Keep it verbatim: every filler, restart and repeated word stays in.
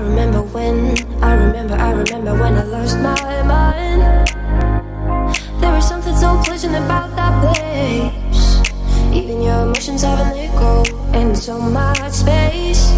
I remember when, I remember, I remember when I lost my mind. There is something so pleasant about that place. Even your emotions have an echo and so much space.